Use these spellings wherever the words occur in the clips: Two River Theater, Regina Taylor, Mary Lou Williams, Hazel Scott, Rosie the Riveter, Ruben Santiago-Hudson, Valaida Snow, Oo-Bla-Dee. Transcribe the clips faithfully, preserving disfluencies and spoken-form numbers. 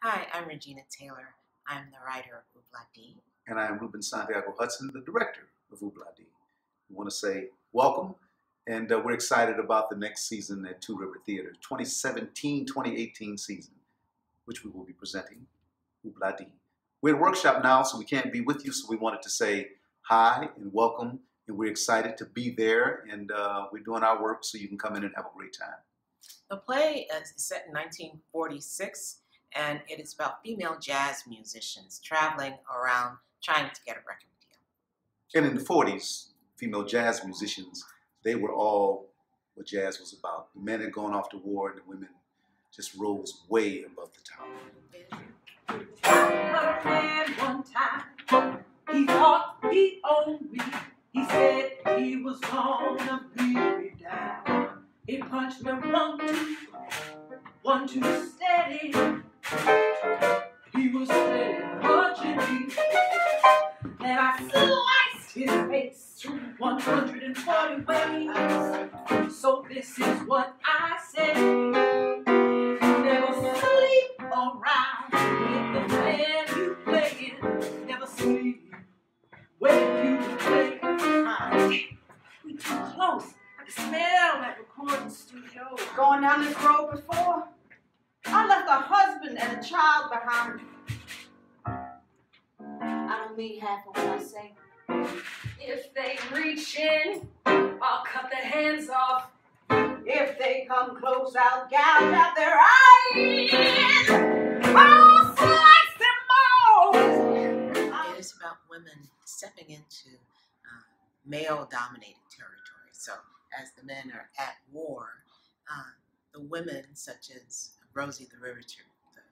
Hi, I'm Regina Taylor. I'm the writer of Oo-Bla-Dee. And I'm Ruben Santiago-Hudson, the director of Oo-Bla-Dee. We want to say welcome, and uh, we're excited about the next season at Two River Theater, twenty seventeen twenty eighteen season, which we will be presenting Oo-Bla-Dee. We're at workshop now, so we can't be with you, so we wanted to say hi and welcome, and we're excited to be there, and uh, we're doing our work so you can come in and have a great time. The play is set in nineteen forty-six, and it is about female jazz musicians traveling around trying to get a record deal. And in the forties, female jazz musicians, they were all what jazz was about. The men had gone off to war, and the women just rose way above the top. A friend one time, he thought he owned me. He said he was gonna beat me down. He punched me one, two, one, two, steady. He was steady punching me, and I sliced his face one hundred forty ways. So this is what I say: never sleep around with the man you playin'. Never sleep when you play. We too close. I can smell that recording studio. Going down this road before, I left a husband and a child behind me. I don't mean half of what I say. If they reach in, I'll cut their hands off. If they come close, I'll gouge out their eyes. I'll slice them all. It is about women stepping into uh, male-dominated territory. So as the men are at war, uh, the women, such as Rosie the Riveter, the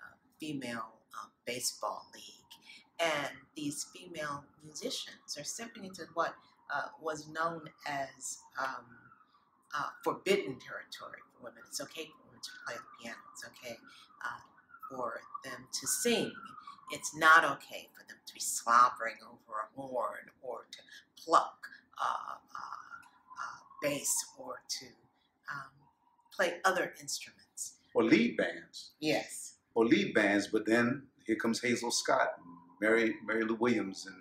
uh, female uh, baseball league. And these female musicians are stepping into what uh, was known as um, uh, forbidden territory for women. It's okay for women to play the piano. It's okay uh, for them to sing. It's not okay for them to be slobbering over a horn or to pluck uh, uh, uh, bass or to um, play other instruments. Or lead bands. Yes. Or lead bands, but then here comes Hazel Scott, and Mary, Mary Lou Williams, and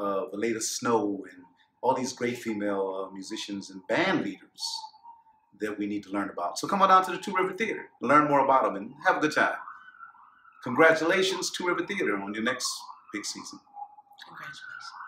uh, Valaida Snow, and all these great female uh, musicians and band leaders that we need to learn about. So come on down to the Two River Theater, learn more about them, and have a good time. Congratulations, Two River Theater, on your next big season. Congratulations.